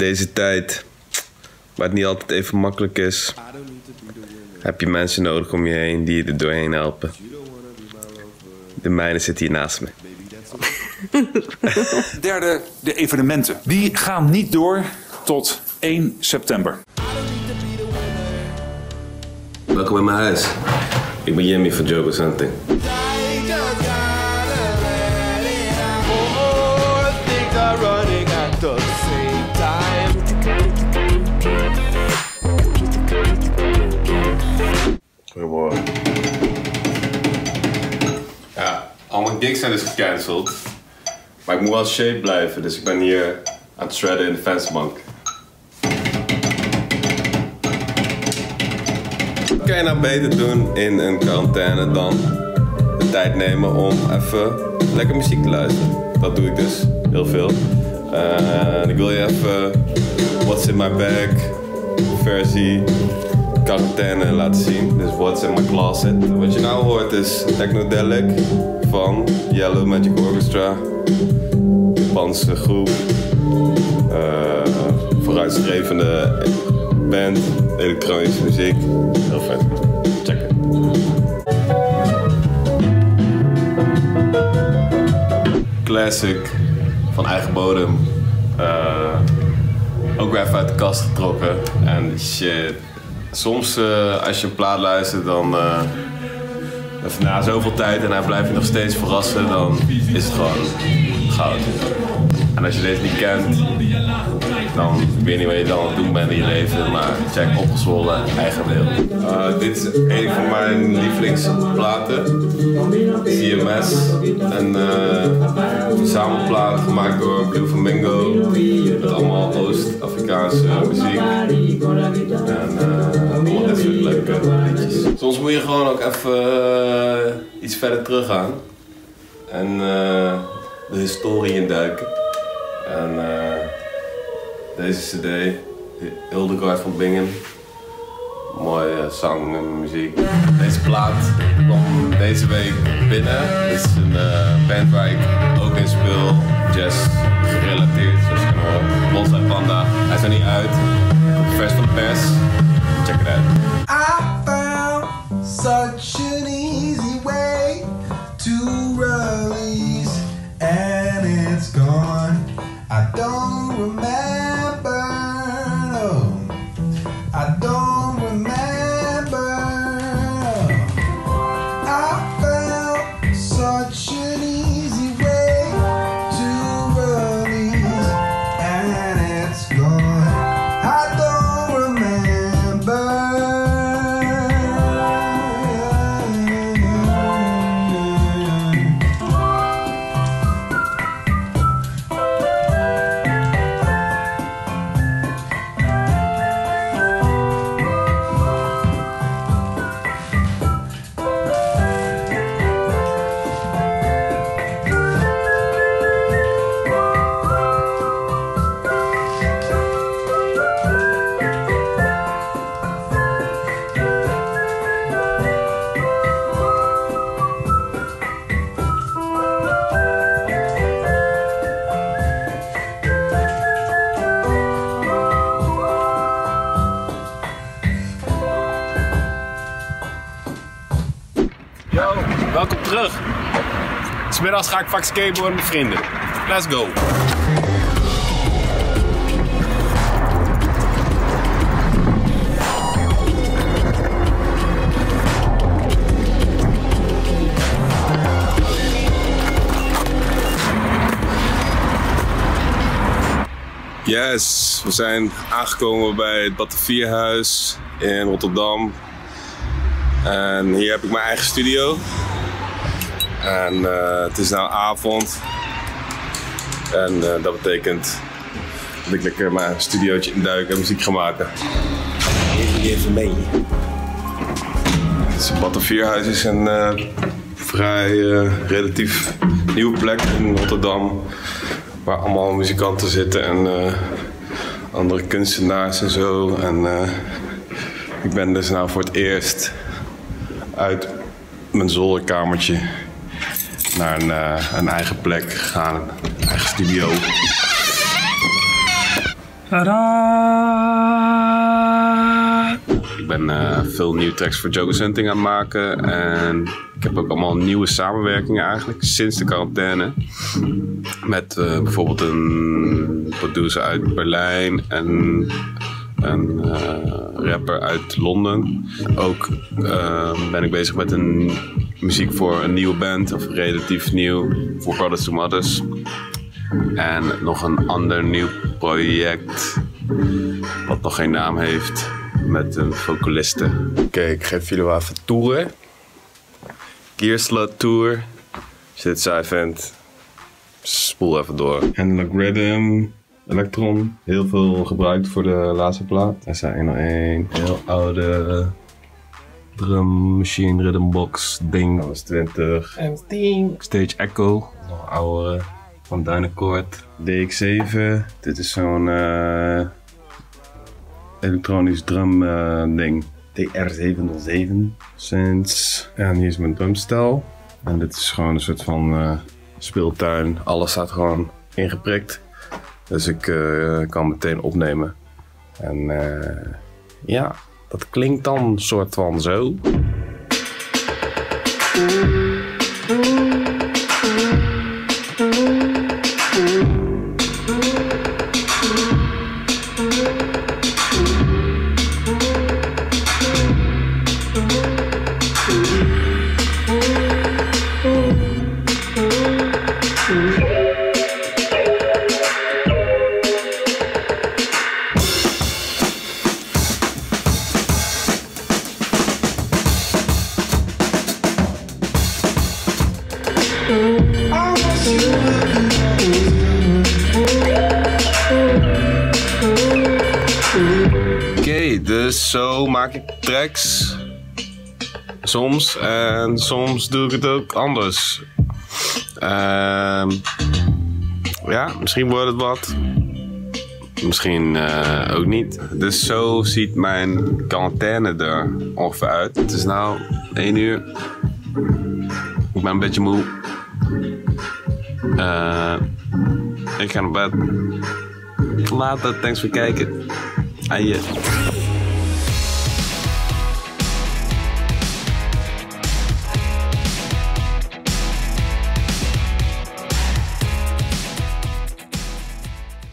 deze tijd, waar het niet altijd even makkelijk is, heb je mensen nodig om je heen die je er doorheen helpen. De mijne zit hier naast me. Derde, de evenementen. Die gaan niet door tot 1 september. Welkom in mijn huis. Ik ben Jimmi van Jo Goes Hunting. Goedemorgen. Ja, al mijn gigs zijn dus gecanceld. Maar ik moet wel shape blijven, dus ik ben hier aan het shredden in de fansbank. Wat kan je nou beter doen in een quarantaine dan de tijd nemen om even lekker muziek te luisteren? Dat doe ik dus heel veel. Ik wil je even What's in My Bag versie quarantaine laten zien. Dus What's in My Closet. Wat je nou hoort is Technodelic van Yellow Magic Orchestra, Bans de Groep, vooruitstrevende band, elektronische muziek. Heel vet. Check it. Classic van eigen bodem. Ook weer even uit de kast getrokken. En shit. Soms als je een plaat luistert, dan na zoveel tijd en hij blijft je nog steeds verrassen, dan is het gewoon goud. En als je deze niet kent, dan weet je niet wat je dan aan het doen bent in je leven, maar check Opgezwollen, eigen deel. Dit is een van mijn lievelingsplaten, CMS, een samenplaat gemaakt door Blue Flamingo, met allemaal Oost-Afrikaanse muziek en allemaal dit soort leuke liedjes. Soms moet je gewoon ook even iets verder teruggaan en de historie induiken. En deze cd, Hildegard van Bingen, mooie zang en muziek. Deze plaat kwam deze week binnen. Dit is een band waar ik ook in speel, jazz gerelateerd, zoals je kan horen. Bonsai Panda, hij is er niet uit, vers van de pers, check het uit. I found such an easy way to release and it's gone. I don't remember, no, I don't remember. I found such an easy way to release and it's gone. I don't welkom terug. 'S Middags ga ik vaak skateboarden met vrienden. Let's go. Yes, we zijn aangekomen bij het Batavierhuis in Rotterdam. En hier heb ik mijn eigen studio. En het is nu avond. En dat betekent dat ik lekker mijn studiootje induik en muziek ga maken. Even mee. Dus het Batavierhuis is een vrij relatief nieuwe plek in Rotterdam. Waar allemaal muzikanten zitten en andere kunstenaars en zo. En ik ben dus nou voor het eerst uit mijn zolderkamertje naar een eigen plek gegaan, een eigen studio. Tadaa! Ik ben veel nieuwe tracks voor Jo Goes Hunting aan het maken en ik heb ook allemaal nieuwe samenwerkingen eigenlijk sinds de quarantaine. Met bijvoorbeeld een producer uit Berlijn en een rapper uit Londen. Ook ben ik bezig met een muziek voor een nieuwe band, of relatief nieuw, voor Brothers To Mothers. En nog een ander nieuw project, wat nog geen naam heeft, met een vocaliste. Oké, ik geef jullie wel even toeren. Gearslot Tour. Als je dit saai vindt, spoel even door. Handlock Rhythm, Elektron. Heel veel gebruikt voor de laatste plaat. SH-101, heel oude drum machine rhythm box ding. Dat was 20. Stage Echo, nog oude. Van Dynacord, DX7. Dit is zo'n elektronisch drum ding. TR-707. Sinds. En hier is mijn drumstel. En dit is gewoon een soort van speeltuin. Alles staat gewoon ingeprikt. Dus ik kan meteen opnemen. En ja, dat klinkt dan een soort van zo. Dus zo maak ik tracks, soms, en soms doe ik het ook anders. Ja, misschien wordt het wat, misschien ook niet. Dus zo ziet mijn quarantaine er ongeveer uit. Het is nu 1 uur, ik ben een beetje moe, ik ga naar bed. Later, thanks voor het kijken. Aan je.